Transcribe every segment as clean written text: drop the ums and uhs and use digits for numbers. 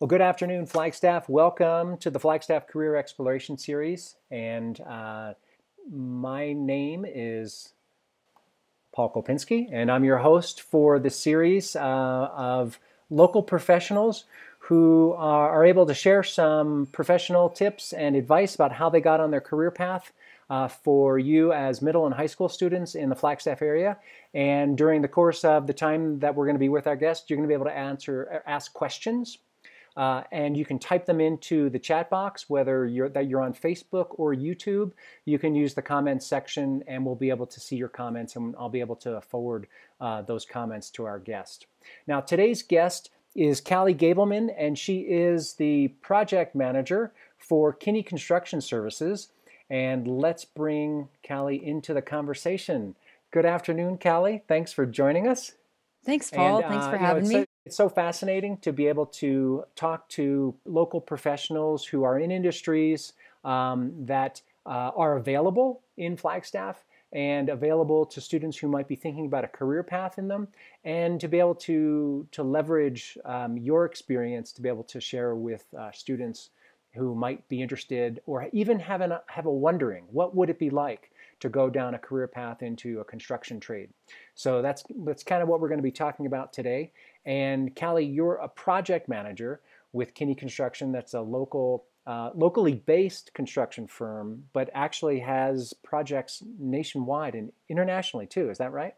Well, good afternoon, Flagstaff. Welcome to the Flagstaff Career Exploration Series. And my name is Paul Kolpinski, and I'm your host for this series of local professionals who are able to share some professional tips and advice about how they got on their career path for you as middle and high school students in the Flagstaff area. And during the course of the time that we're going to be with our guests, you're going to be able to ask questions. And you can type them into the chat box, whether you're on Facebook or YouTube. You can use the comments section, and we'll be able to see your comments, and I'll be able to forward those comments to our guest. Now, today's guest is Callie Gabelman, and she is the project manager for Kinney Construction Services. And let's bring Callie into the conversation. Good afternoon, Callie. Thanks for joining us. Thanks, Paul. And, thanks for having me. It's so fascinating to be able to talk to local professionals who are in industries that are available in Flagstaff and available to students who might be thinking about a career path in them, and to be able to leverage your experience to be able to share with students who might be interested or even have a wondering, what would it be like to go down a career path into a construction trade? So that's kind of what we're going to be talking about today. And Callie, you're a project manager with Kinney Construction. That's a local, locally based construction firm, but actually has projects nationwide and internationally too. Is that right?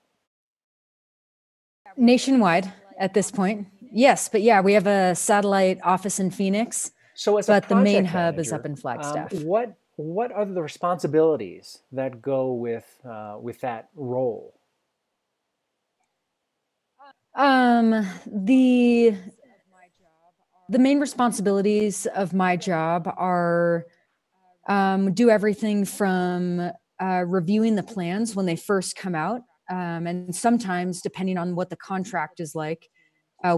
Nationwide at this point. Yes, but yeah, we have a satellite office in Phoenix. So as but the main manager, hub is up in Flagstaff. What are the responsibilities that go with that role? The main responsibilities of my job are do everything from reviewing the plans when they first come out, and sometimes depending on what the contract is like,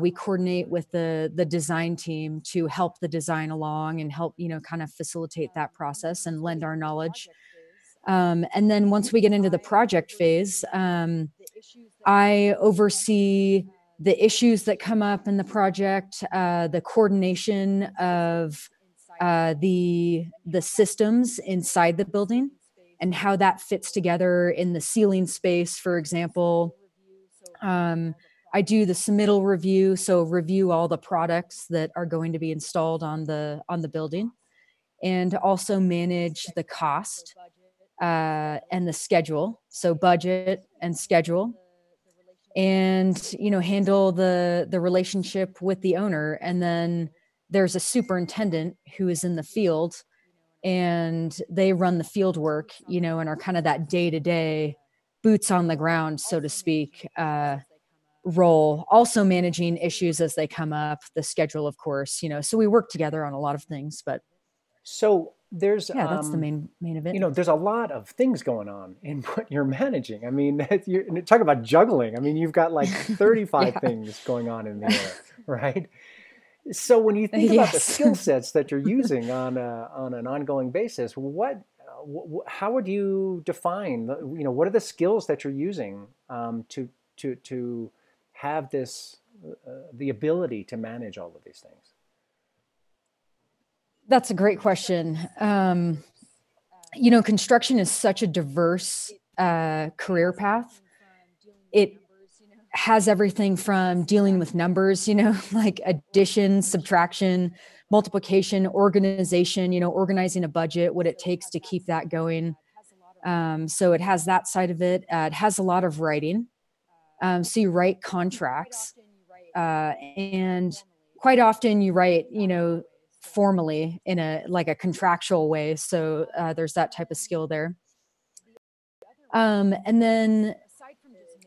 we coordinate with the design team to help the design along and help, you know, kind of facilitate that process and lend our knowledge. And then once we get into the project phase, I oversee the issues that come up in the project, the coordination of the systems inside the building and how that fits together in the ceiling space, for example. I do the submittal review, so review all the products that are going to be installed on the building, and also manage the cost and the schedule, so budget and schedule, and, you know, handle the relationship with the owner. And then there's a superintendent who is in the field, and they run the field work, you know, and are kind of that day-to-day boots on the ground, so to speak, role, also managing issues as they come up, the schedule, of course, you know, so we work together on a lot of things. But so there's, yeah, that's the main event. You know, there's a lot of things going on in what you're managing. I mean, you talk about juggling. I mean, you've got like 35 yeah. things going on in there, right? So when you think yes. about the skill sets that you're using on an ongoing basis, how would you define, you know, what are the skills that you're using to have this, the ability to manage all of these things? That's a great question. You know, construction is such a diverse career path. It has everything from dealing with numbers, you know, like addition, subtraction, multiplication, organization, you know, organizing a budget, what it takes to keep that going. So it has that side of it. It has a lot of writing. So you write contracts, and quite often you write, you know, formally in a contractual way. So there's that type of skill there. And then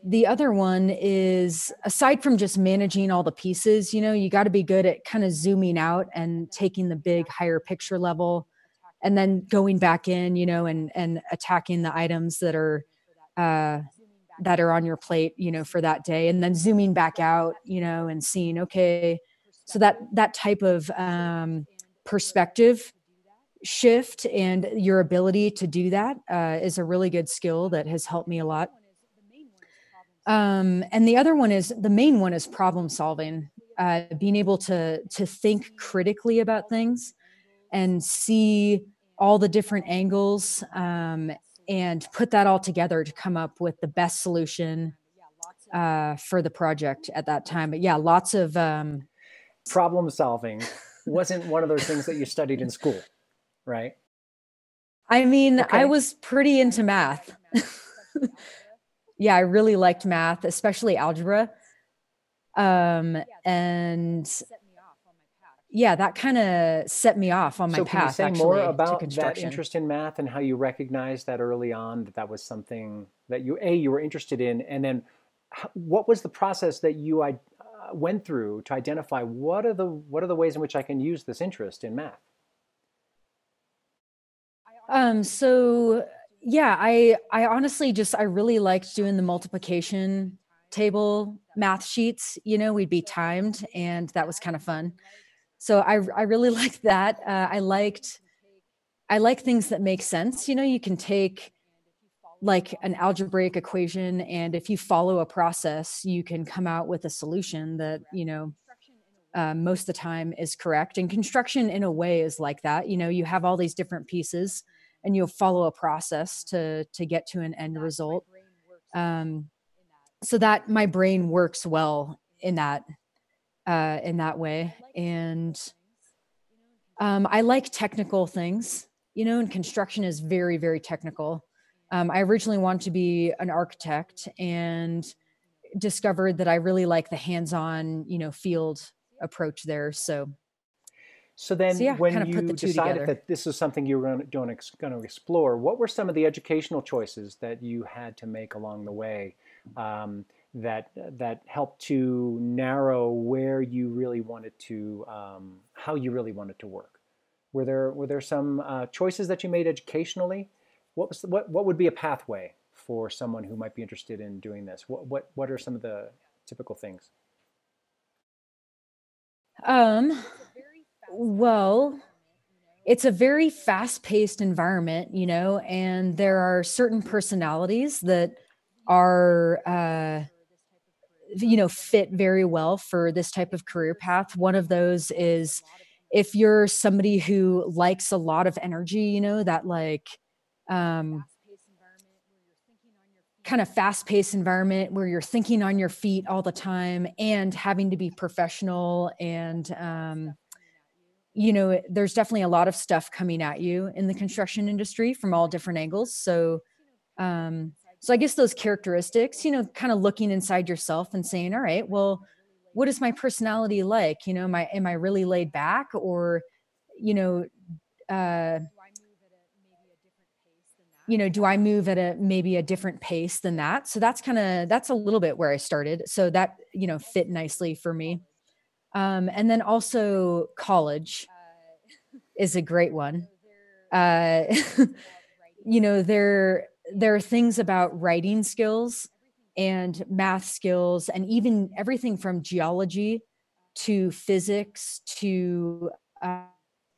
the other one is, aside from just managing all the pieces, you know, you got to be good at kind of zooming out and taking the big higher picture level, and then going back in, you know, and attacking the items that are on your plate, you know, for that day, and then zooming back out, you know, and seeing, okay, so that type of perspective shift and your ability to do that is a really good skill that has helped me a lot. And the other one is, the main one is problem solving. being able to think critically about things and see all the different angles and put that all together to come up with the best solution for the project at that time. But yeah, lots of problem solving wasn't one of those things that you studied in school, right? I mean, okay. I was pretty into math. Yeah, I really liked math, especially algebra. And yeah, that kind of set me off on my path. So can you say more about that interest in math and how you recognized that early on, that that was something that you, you were interested in, and then what was the process that you went through to identify what are the ways in which I can use this interest in math? So yeah, I honestly just, I really liked doing the multiplication table math sheets. You know, we'd be timed and that was kind of fun. So I really liked that. I like things that make sense. You know, you can take like an algebraic equation, and if you follow a process, you can come out with a solution that, you know, most of the time is correct. And construction in a way is like that. You know, you have all these different pieces and you'll follow a process to get to an end result. So that my brain works well in that way. And I like technical things, you know, and construction is very, very technical. I originally wanted to be an architect and discovered that I really like the hands-on, you know, field approach there. So yeah, when you decided that this is something you were going to explore, what were some of the educational choices that you had to make along the way that helped to narrow where you really wanted to, how you really wanted to work? Were there some choices that you made educationally? What would be a pathway for someone who might be interested in doing this? What are some of the typical things? Well, it's a very fast-paced environment, you know, and there are certain personalities that are, you know, fit very well for this type of career path. One of those is if you're somebody who likes a lot of energy, you know, that like kind of fast-paced environment where you're thinking on your feet all the time and having to be professional and, you know, there's definitely a lot of stuff coming at you in the construction industry from all different angles. So, so I guess those characteristics, you know, kind of looking inside yourself and saying, all right, well, what is my personality like? You know, am I really laid back, or, do I move at maybe a different pace than that? So that's that's a little bit where I started. So that, you know, fit nicely for me. And then also college is a great one. You know, there are things about writing skills and math skills and even everything from geology to physics to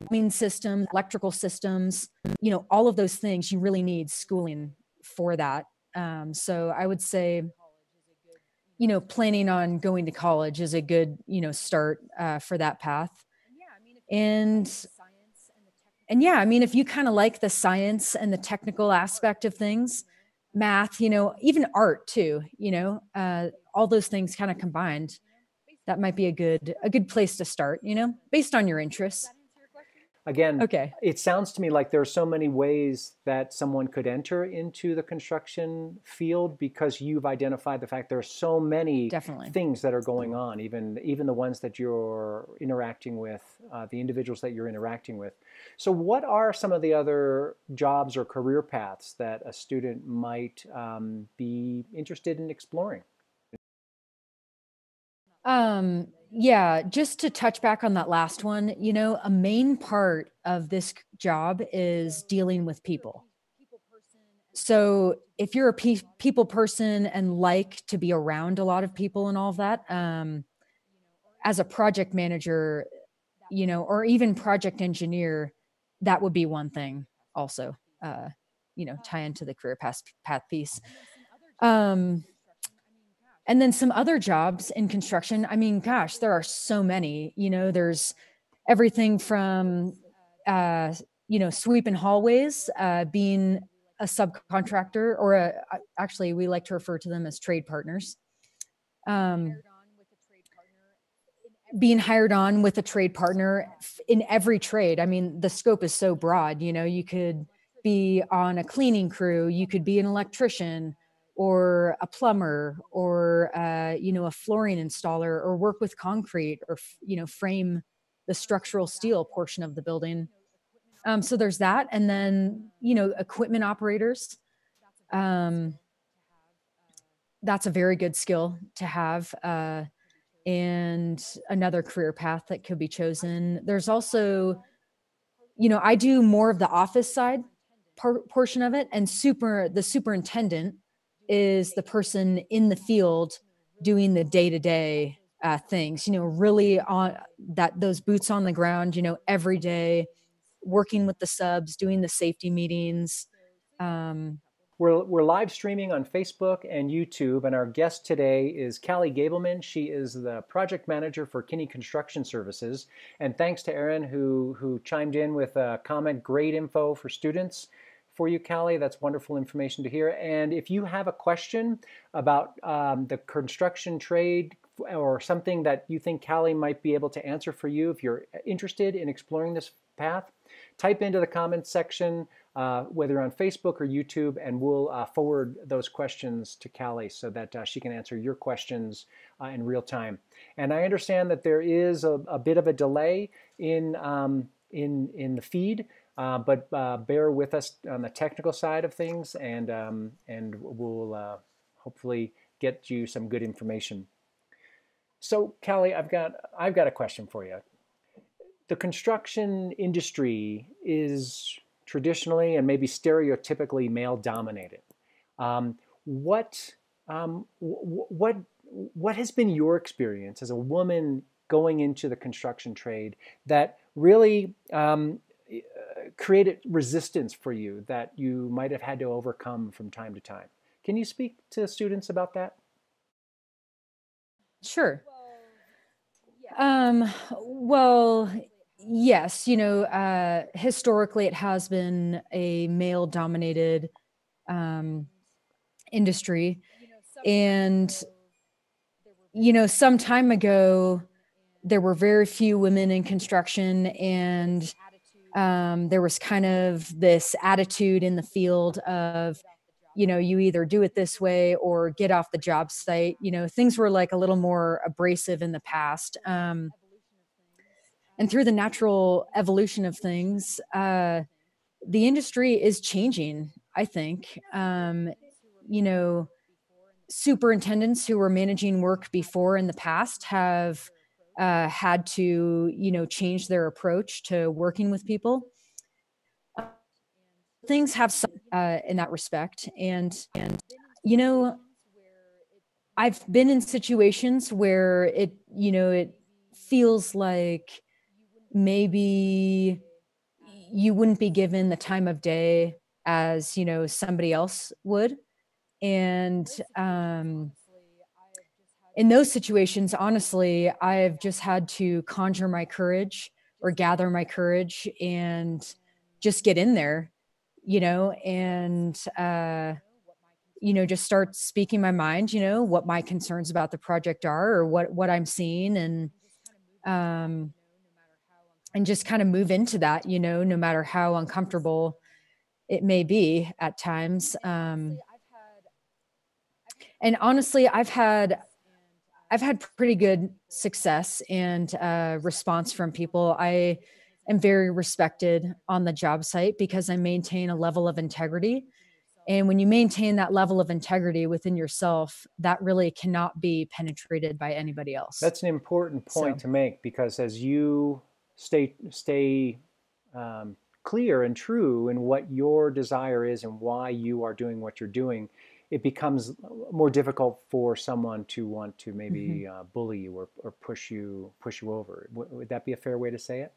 plumbing systems, electrical systems, you know, all of those things you really need schooling for that. So I would say, you know, planning on going to college is a good, you know, start for that path. And yeah, I mean, if you kind of like the science and the technical aspect of things, math, you know, even art too, you know, all those things kind of combined, that might be a good place to start, you know, based on your interests. Again, okay. It sounds to me like there are so many ways that someone could enter into the construction field because you've identified the fact there are so many things that are going on, even the ones that you're interacting with, the individuals that you're interacting with. So what are some of the other jobs or career paths that a student might be interested in exploring? Yeah, just to touch back on that last one, you know, a main part of this job is dealing with people. So if you're a people person and like to be around a lot of people and all of that, as a project manager, you know, or even project engineer, that would be one thing also, you know, tie into the career path piece. And then some other jobs in construction. I mean, gosh, there are so many, you know, there's everything from, sweeping hallways, being a subcontractor, or actually we like to refer to them as trade partners. Being hired on with a trade partner in every trade. I mean, the scope is so broad, you know, you could be on a cleaning crew, you could be an electrician or a plumber or, a flooring installer, or work with concrete, or, frame the structural steel portion of the building. So there's that. And then, equipment operators, that's a very good skill to have, and another career path that could be chosen. There's also, I do more of the office side portion of it, and the superintendent is the person in the field doing the day-to-day things, really on those boots on the ground, every day, working with the subs, doing the safety meetings. We're live streaming on Facebook and YouTube, and our guest today is Callie Gabelman. She is the project manager for Kinney Construction Services. And thanks to Aaron who chimed in with a comment, great info for students for you, Callie. That's wonderful information to hear. And if you have a question about the construction trade or something that you think Callie might be able to answer for you, if you're interested in exploring this path, type into the comments section, whether on Facebook or YouTube, and we'll forward those questions to Callie so that she can answer your questions in real time. And I understand that there is a bit of a delay in the feed, but bear with us on the technical side of things, and we'll hopefully get you some good information. So, Callie, I've got a question for you. The construction industry is traditionally and maybe stereotypically male-dominated. What has been your experience as a woman going into the construction trade that really created resistance for you that you might have had to overcome from time to time? Can you speak to students about that? Sure. Well, yes, historically it has been a male-dominated industry, and some time ago there were very few women in construction, and there was kind of this attitude in the field of, you either do it this way or get off the job site. Things were like a little more abrasive in the past. And through the natural evolution of things, the industry is changing, I think. Superintendents who were managing work before in the past have had to, change their approach to working with people. Things have some, in that respect. And, I've been in situations where it feels like maybe you wouldn't be given the time of day as, somebody else would. And in those situations, honestly, I've just had to conjure my courage or gather my courage and just get in there, and, just start speaking my mind, what my concerns about the project are, or what I'm seeing, and just kind of move into that, no matter how uncomfortable it may be at times. And honestly, I've had pretty good success and response from people. I am very respected on the job site because I maintain a level of integrity. And when you maintain that level of integrity within yourself, that really cannot be penetrated by anybody else. That's an important point to make, because as you stay clear and true in what your desire is and why you are doing what you're doing, it becomes more difficult for someone to want to maybe bully you or push you over. Would that be a fair way to say it?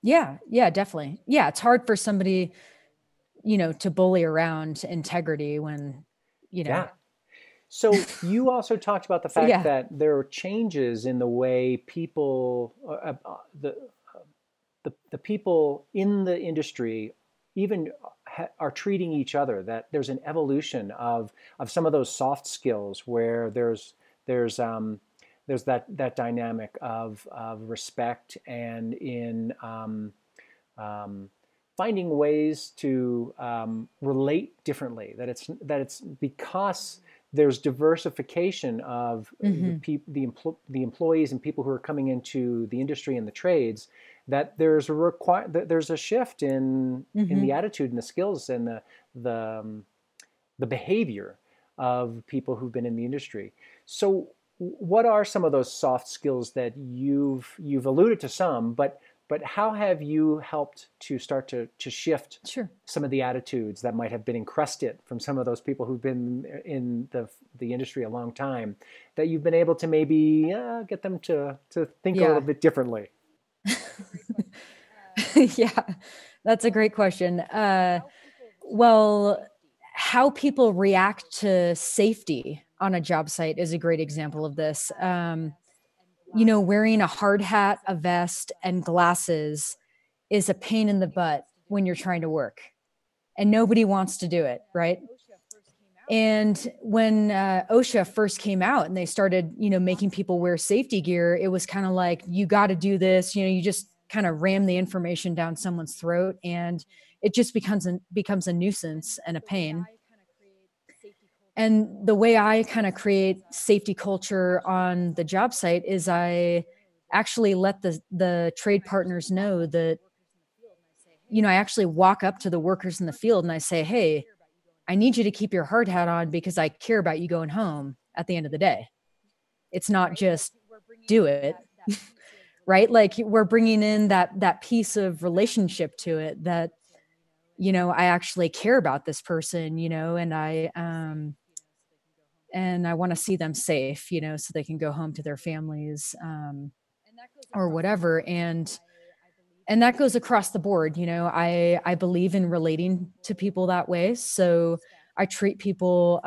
Yeah, definitely. Yeah, it's hard for somebody, to bully around integrity when, Yeah. So you also talked about the fact that there are changes in the way people, the people in the industry even are treating each other, that there's an evolution of some of those soft skills where there's that dynamic of respect and in finding ways to relate differently, that it's because there's diversification of the employees and people who are coming into the industry and the trades, that there's a shift in the attitude and the skills and the behavior of people who've been in the industry. So what are some of those soft skills that you've alluded to some, but how have you helped to start to shift some of the attitudes that might have been encrusted from some of those people who've been in the industry a long time, that you've been able to maybe get them to think a little bit differently? Yeah, that's a great question. Well, how people react to safety on a job site is a great example of this. You know, wearing a hard hat, a vest, and glasses is a pain in the butt when you're trying to work, and nobody wants to do it, right? And when OSHA first came out and they started, you know, making people wear safety gear, it was kind of like, you got to do this, you know, you just kind of ram the information down someone's throat, and it just becomes a nuisance and a pain. And the way I kind of create safety culture on the job site is I actually let the trade partners know that, you know, I actually walk up to the workers in the field and I say, hey, I need you to keep your hard hat on because I care about you going home at the end of the day. It's not just do it, right? Like, we're bringing in that piece of relationship to it, that, you know, I actually care about this person, you know, and I want to see them safe, you know, so they can go home to their families, or whatever. And that goes across the board. You know, I believe in relating to people that way. So I treat people,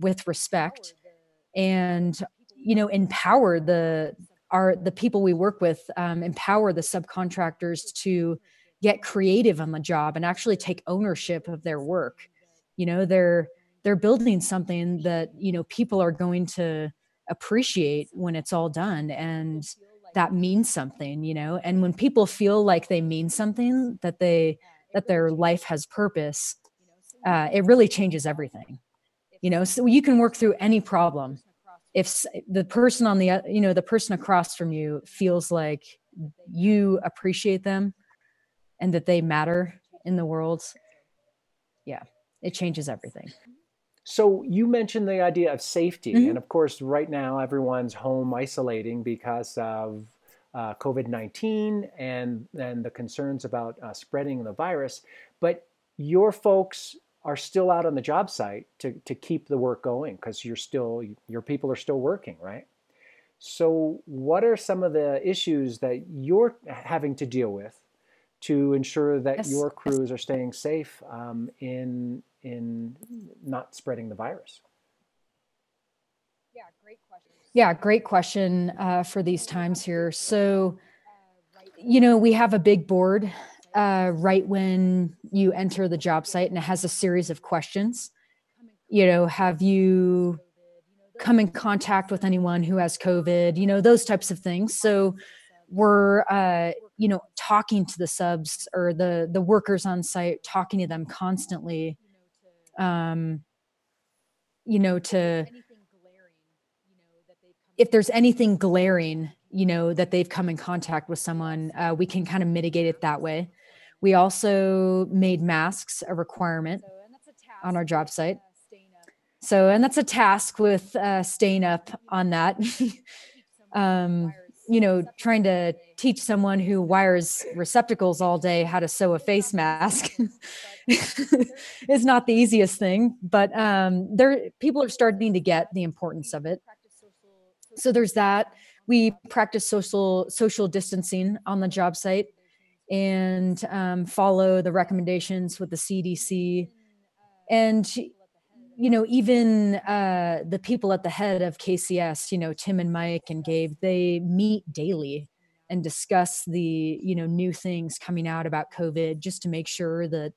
with respect, and, you know, empower the people we work with, empower the subcontractors to get creative on the job and actually take ownership of their work. You know, they're building something that, you know, people are going to appreciate when it's all done. And that means something, you know, and when people feel like they mean something, that their life has purpose, it really changes everything. You know, so you can work through any problem. If the person the person across from you feels like you appreciate them and that they matter in the world, yeah, it changes everything. So you mentioned the idea of safety. And of course, right now, everyone's home isolating because of COVID-19 and the concerns about spreading the virus. But your folks are still out on the job site to keep the work going, because your people are still working, right? So what are some of the issues that you're having to deal with to ensure that your crews are staying safe in not spreading the virus? Yeah, great question for these times here. So, you know, we have a big board right when you enter the job site, and it has a series of questions. You know, have you come in contact with anyone who has COVID? You know, those types of things. So we're, you know, talking to the subs or the workers on site, talking to them constantly, you know, to, if there's anything glaring, you know, that they've come in contact with someone, we can kind of mitigate it that way. We also made masks a requirement on our job site. So, and that's a task with staying up on that. You know, trying to teach someone who wires receptacles all day how to sew a face mask is not the easiest thing, but people are starting to get the importance of it. So there's that. We practice social distancing on the job site, and follow the recommendations with the CDC. And you know, even the people at the head of KCS, you know, Tim and Mike and Gabe, they meet daily and discuss the, you know, new things coming out about COVID just to make sure that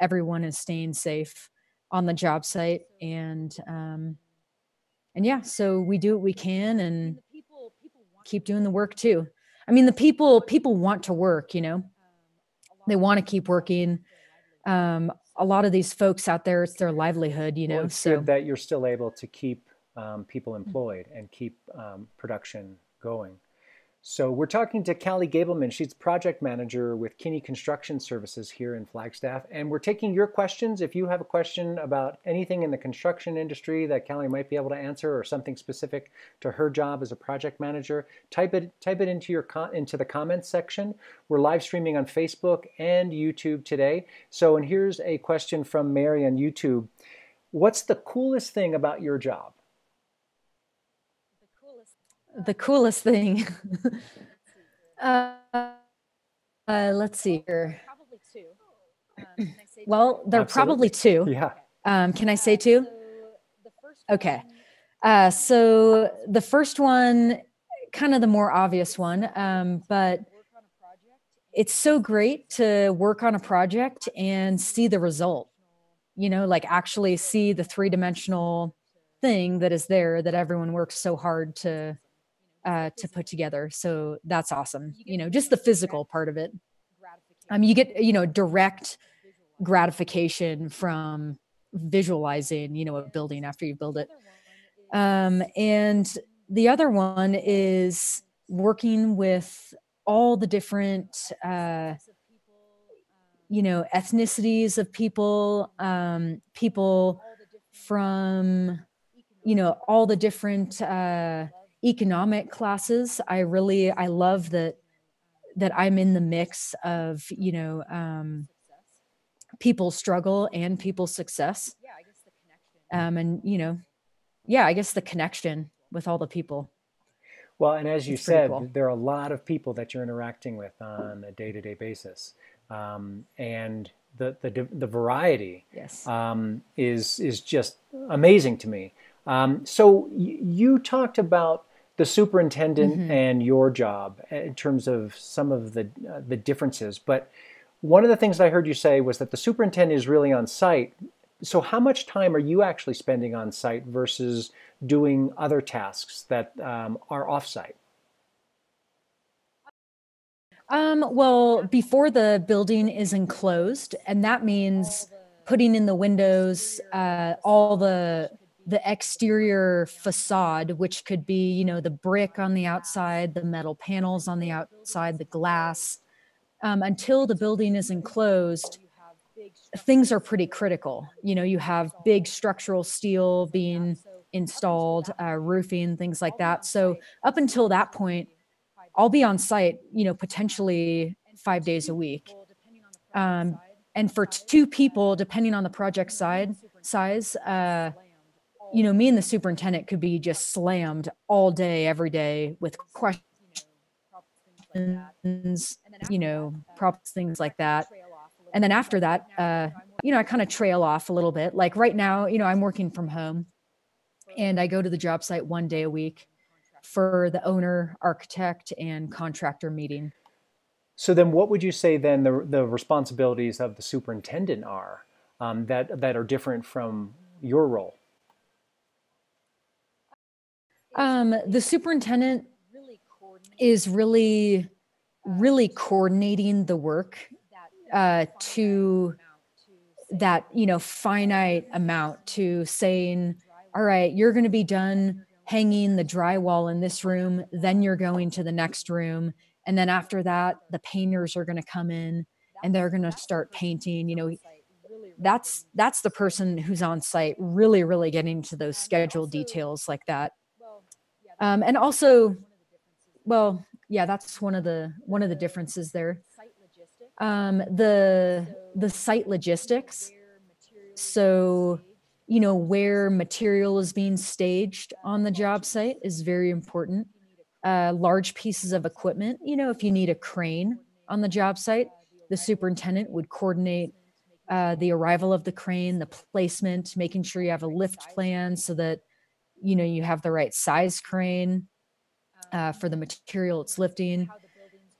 everyone is staying safe on the job site. And yeah, so we do what we can and keep doing the work too. I mean, the people want to work, you know, they want to keep working. A lot of these folks out there, it's their livelihood, you know. Well, it's so good that you're still able to keep people employed and keep production going. So we're talking to Callie Gabelman. She's project manager with Kinney Construction Services here in Flagstaff. And we're taking your questions. If you have a question about anything in the construction industry that Callie might be able to answer or something specific to her job as a project manager, type it into your into the comments section. We're live streaming on Facebook and YouTube today. So, and here's a question from Mary on YouTube. What's the coolest thing about your job? The coolest thing. Let's see here. Probably two. Well, there are probably two. Yeah. Can I say two? Okay. So the first one, kind of the more obvious one, but it's so great to work on a project and see the result, you know, like actually see the three-dimensional thing that is there that everyone works so hard to put together. So that's awesome. You know, just the physical part of it. You get, you know, direct gratification from visualizing, you know, a building after you build it. And the other one is working with all the different, you know, ethnicities of people, people from, you know, all the different, economic classes. I love that I'm in the mix of, you know, people's struggle and people's success. Yeah, I guess the connection. And, you know, yeah, I guess the connection with all the people. Well, and as you said, cool. There are a lot of people that you're interacting with on a day-to-day basis. And the variety, yes, is just amazing to me. So you talked about the superintendent, mm-hmm, and your job in terms of some of the differences. But one of the things that I heard you say was that the superintendent is really on site. So how much time are you actually spending on site versus doing other tasks that are off site? Well, before the building is enclosed, and that means putting in the windows, all the exterior facade, which could be, you know, the brick on the outside, the metal panels on the outside, the glass. Until the building is enclosed, things are pretty critical. You know, you have big structural steel being installed, roofing, things like that. So up until that point, I'll be on site, you know, potentially 5 days a week. And for two people, depending on the project size, you know, me and the superintendent could be just slammed all day, every day with questions, you know, props, things like that. And then after that, you know, I kind of trail off a little bit. Like right now, you know, I'm working from home and I go to the job site 1 day a week for the owner, architect, and contractor meeting. So then what would you say then the responsibilities of the superintendent are that are different from your role? The superintendent is really coordinating the work to that, you know, finite amount, to saying, all right, you're going to be done hanging the drywall in this room, then you're going to the next room. And then after that, the painters are going to come in and they're going to start painting, you know. That's the person who's on site really getting to those schedule details like that. And also, well, yeah, that's one of the differences there. The site logistics. So, you know, where material is being staged on the job site is very important. Large pieces of equipment, you know, if you need a crane on the job site, the superintendent would coordinate the arrival of the crane, the placement, making sure you have a lift plan so that, you know, you have the right size crane for the material it's lifting.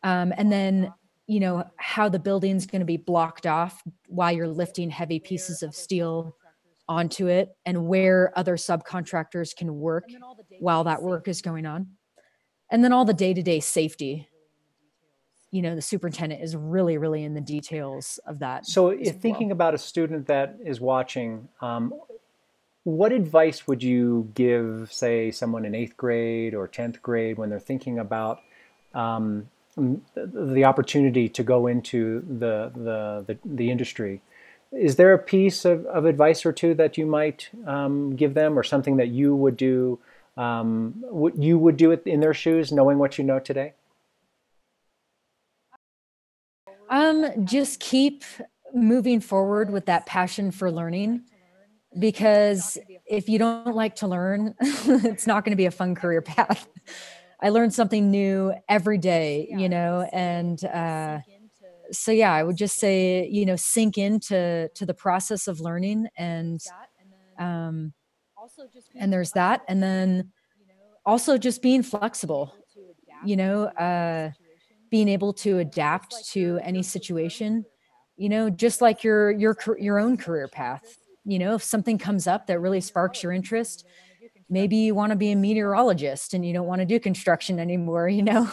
And then, you know, how the building's going to be blocked off while you're lifting heavy pieces of steel onto it, and where other subcontractors can work while that work is going on. And then all the day-to-day safety. You know, the superintendent is really, really in the details of that. So if thinking about a student that is watching, what advice would you give, say, someone in 8th grade or 10th grade when they're thinking about the opportunity to go into the industry? Is there a piece of advice or two that you might give them, or something that you would do, what you would do in their shoes, knowing what you know today? Just keep moving forward with that passion for learning, because if you don't like to learn, it's not going to be a fun career path. I learn something new every day, you know, and so yeah, I would just say, you know, sink into the process of learning, and there's that, and then also just being flexible, you know, being able to adapt to any situation, you know, just like your own career path. You know, if something comes up that really sparks your interest, maybe you want to be a meteorologist and you don't want to do construction anymore, you know.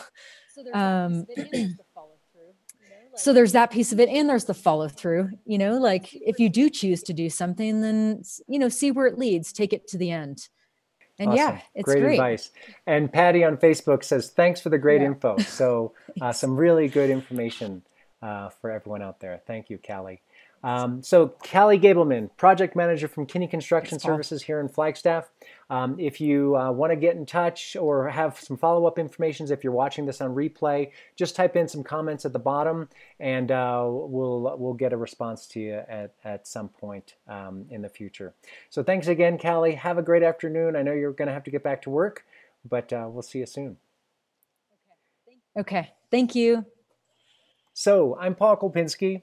So there's that piece of it, and there's the follow through, you know, like if you do choose to do something, then, you know, see where it leads, take it to the end. And awesome. Yeah, it's great advice. And Patty on Facebook says, thanks for the great info. So some really good information for everyone out there. Thank you, Callie. So Callie Gabelman, project manager from Kinney Construction Services here in Flagstaff. If you want to get in touch or have some follow-up information, if you're watching this on replay, just type in some comments at the bottom, and we'll get a response to you at some point in the future. So thanks again, Callie. Have a great afternoon. I know you're going to have to get back to work, but we'll see you soon. Okay, thank you. So I'm Paul Kolpinski.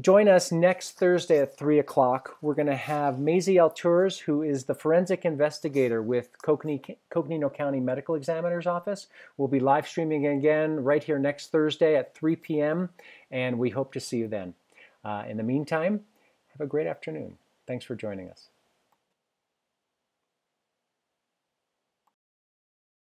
Join us next Thursday at 3 o'clock. We're going to have Maisie Altours, who is the forensic investigator with Coconino County Medical Examiner's Office. We'll be live streaming again right here next Thursday at 3 p.m. and we hope to see you then. In the meantime, have a great afternoon. Thanks for joining us.